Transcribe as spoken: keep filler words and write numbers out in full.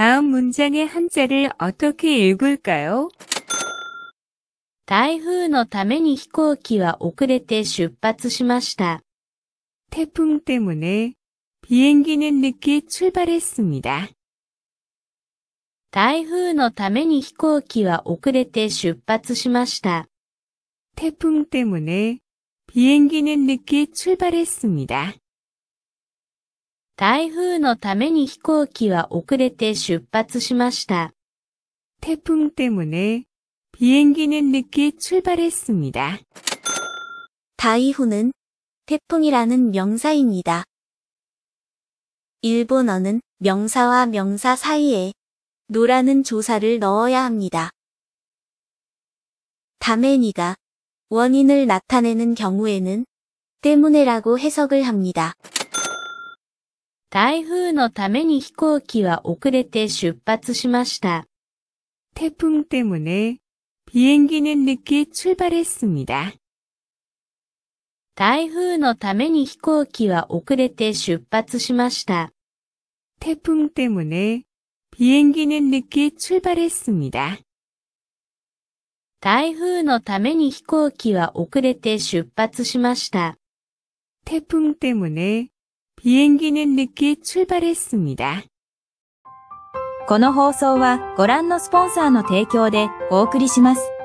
다음 문장의 한자를 어떻게 읽을까요? 台風のために飛行機は遅れて出発しました。 태풍 때문에 비행기는 늦게 출발했습니다. 台風のために飛行機は遅れて出発しました。 태풍 때문에 비행기는 늦게 출발했습니다. 台風のために飛行機は遅れて出発しました。 태풍 때문에 비행기는 늦게 출발했습니다. 다이후는 태풍이라는 명사입니다. 일본어는 명사와 명사 사이에 노라는 조사를 넣어야 합니다. 다메니가 원인을 나타내는 경우에는 때문에라고 해석을 합니다. 台風のために飛行機は遅れて出発しました。 태풍 때문에 비행기는 늦게 출발했습니다. 台風のために飛行機は遅れて出発しました。 태풍 때문에 비행기는 늦게 출발했습니다. 台風のために飛行機は遅れて出発しました。 태풍 때문에 비행기는 늦게 출발했습니다. この放送はご覧のスポンサーの提供でお送りします。